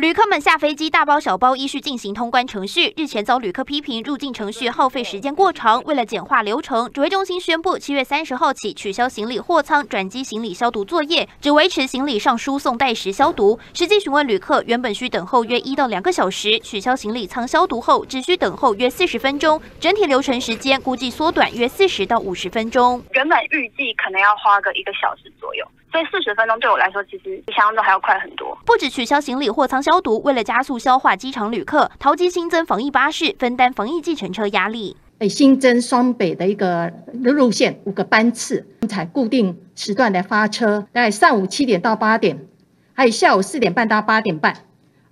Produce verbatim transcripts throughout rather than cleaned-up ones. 旅客们下飞机大包小包依序进行通关程序。日前遭旅客批评入境程序耗费时间过长，为了简化流程，指挥中心宣布七月三十号起取消行李货舱转机行李消毒作业，只维持行李上输送带时消毒。实际询问旅客，原本需等候约一到两个小时，取消行李舱消毒后只需等候约四十分钟，整体流程时间估计缩短约四十到五十分钟。原本预计可能要花个一个小时左右。 所以四十分钟对我来说，其实比想象中还要快很多。不止取消行李货舱消毒，为了加速消化机场旅客，桃机新增防疫巴士，分担防疫计程车压力。诶，新增双北的一个路线，五个班次，采固定时段来发车，大概上午七点到八点，还有下午四点半到八点半。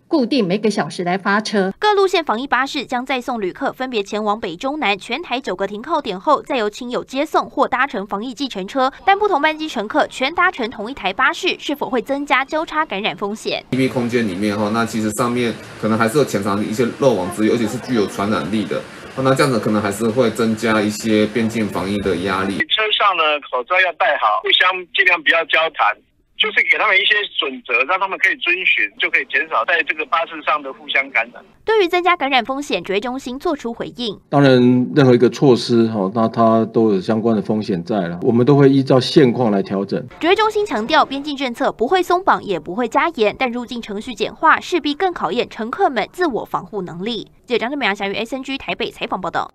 固定每个小时来发车，各路线防疫巴士将载送旅客分别前往北中南全台九个停靠点后，再由亲友接送或搭乘防疫计程车。但不同班机乘客全搭乘同一台巴士，是否会增加交叉感染风险？密闭空间里面哈，那其实上面可能还是有潜藏一些漏网之鱼，而且是具有传染力的。那这样子可能还是会增加一些边境防疫的压力。车上呢，口罩要戴好，互相尽量不要交谈。 就是给他们一些准则，让他们可以遵循，就可以减少在这个巴士上的互相感染。对于增加感染风险，指挥中心做出回应。当然，任何一个措施哈，那它都有相关的风险在了，我们都会依照现况来调整。指挥中心强调，边境政策不会松绑，也不会加严，但入境程序简化势必更考验乘客们自我防护能力。记者张正美、杨翔于 S N G 台北采访报道。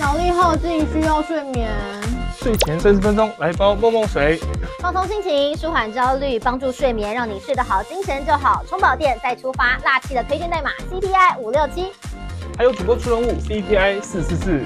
脑力耗尽，需要睡眠。 睡前三十分钟，来一包梦梦水，放松心情，舒缓焦虑，帮助睡眠，让你睡得好，精神就好。充饱电再出发，辣气的推荐代码 C P I 五六七，还有主播出任务 C P I 四四四。